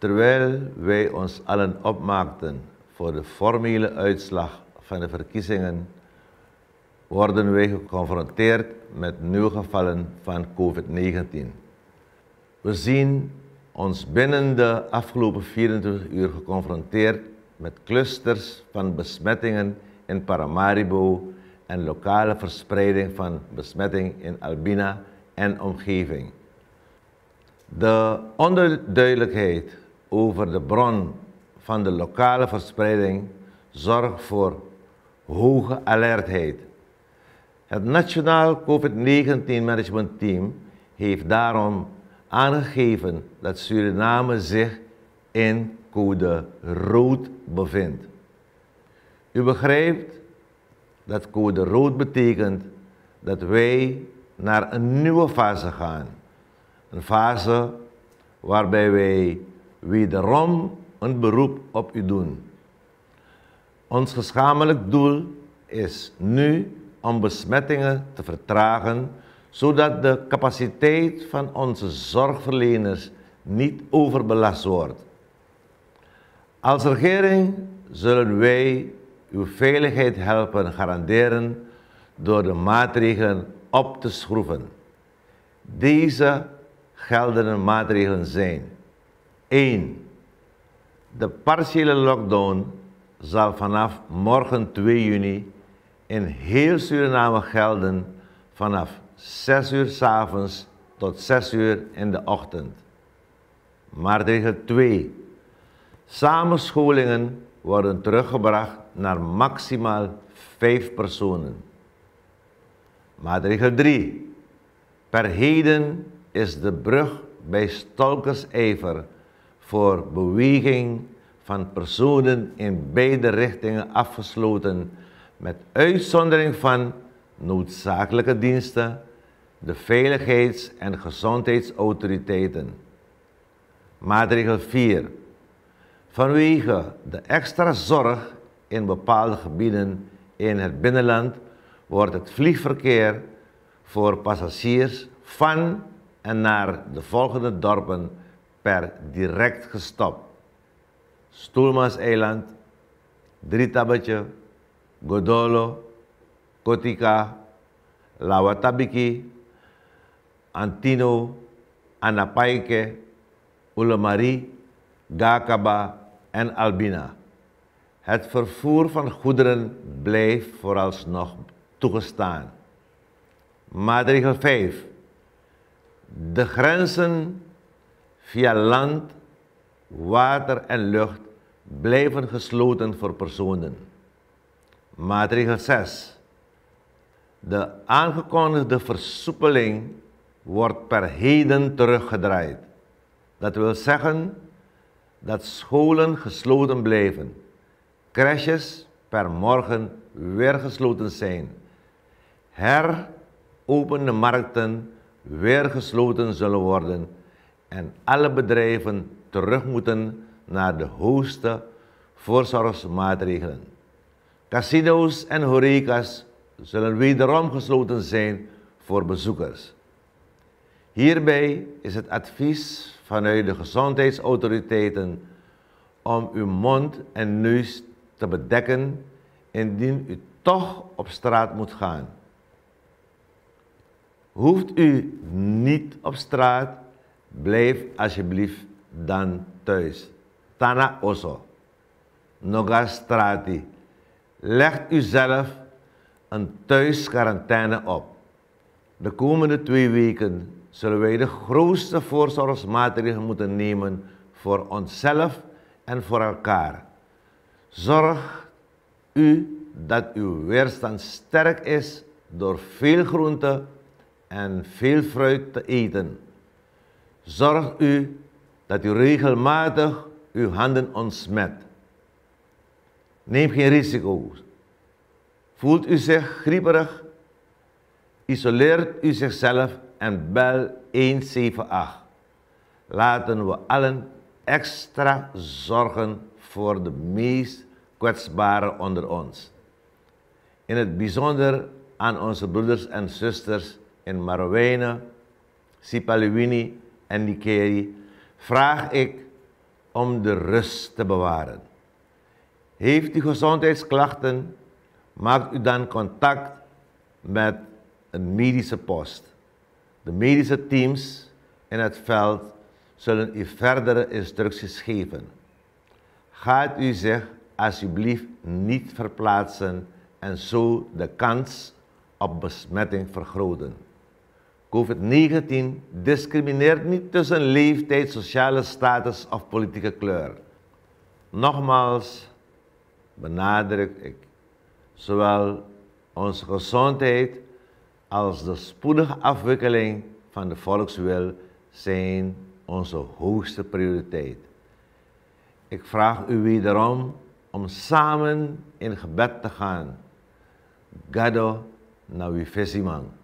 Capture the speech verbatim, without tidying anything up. Terwijl wij ons allen opmaakten voor de formele uitslag van de verkiezingen, worden wij geconfronteerd met nieuwe gevallen van COVID negentien. We zien ons binnen de afgelopen vierentwintig uur geconfronteerd met clusters van besmettingen in Paramaribo en lokale verspreiding van besmetting in Albina en omgeving. De onduidelijkheid over de bron van de lokale verspreiding zorgt voor hoge alertheid. Het Nationaal COVID negentien managementteam heeft daarom aangegeven dat Suriname zich in code rood bevindt. U begrijpt dat code rood betekent dat wij naar een nieuwe fase gaan. Een fase waarbij wij wederom een beroep op u doen. Ons gezamenlijk doel is nu om besmettingen te vertragen, zodat de capaciteit van onze zorgverleners niet overbelast wordt. Als regering zullen wij uw veiligheid helpen garanderen door de maatregelen op te schroeven. Deze geldende maatregelen zijn: één. De partiële lockdown zal vanaf morgen twee juni in heel Suriname gelden vanaf zes uur 's avonds tot zes uur in de ochtend. Maatregel twee. Samenscholingen worden teruggebracht naar maximaal vijf personen. Maatregel drie. Per heden is de brug bij Stolkersijver voor beweging van personen in beide richtingen afgesloten, met uitzondering van noodzakelijke diensten, de veiligheids- en gezondheidsautoriteiten. Maatregel vier. Vanwege de extra zorg in bepaalde gebieden in het binnenland wordt het vliegverkeer voor passagiers van en naar de volgende dorpen per direct gestopt: Stoelmans eiland, Dritabatje, Godolo, Kotika, Lawatabiki, Antino, Anapaike, Ulemarie, Gakaba en Albina. Het vervoer van goederen blijft vooralsnog toegestaan. Maatregel vijf. De grenzen via land, water en lucht blijven gesloten voor personen. Maatregel zes. De aangekondigde versoepeling wordt per heden teruggedraaid. Dat wil zeggen dat scholen gesloten blijven, crèches per morgen weer gesloten zijn, heropende markten weer gesloten zullen worden en alle bedrijven terug moeten naar de hoogste voorzorgsmaatregelen. Casino's en horeca's zullen wederom gesloten zijn voor bezoekers. Hierbij is het advies vanuit de gezondheidsautoriteiten om uw mond en neus te bedekken indien u toch op straat moet gaan. Hoeft u niet op straat, blijf alsjeblieft dan thuis. Tana oso, noga strati. Leg u zelf een thuisquarantaine op. De komende twee weken zullen wij de grootste voorzorgsmaatregelen moeten nemen voor onszelf en voor elkaar. Zorg u dat uw weerstand sterk is door veel groente en veel fruit te eten. Zorg u dat u regelmatig uw handen ontsmet. Neem geen risico's. Voelt u zich grieperig? Isoleert u zichzelf en bel een zeven acht. Laten we allen extra zorgen voor de meest kwetsbaren onder ons. In het bijzonder aan onze broeders en zusters in Marowijne, Sipaliwini en Nikeri vraag ik om de rust te bewaren. Heeft u gezondheidsklachten, maakt u dan contact met een medische post. De medische teams in het veld zullen u verdere instructies geven. Gaat u zich alsjeblieft niet verplaatsen en zo de kans op besmetting vergroten. COVID negentien discrimineert niet tussen leeftijd, sociale status of politieke kleur. Nogmaals benadruk ik, zowel onze gezondheid als de spoedige afwikkeling van de volkswil zijn onze hoogste prioriteit. Ik vraag u wederom om samen in gebed te gaan. Gado na wifesiman.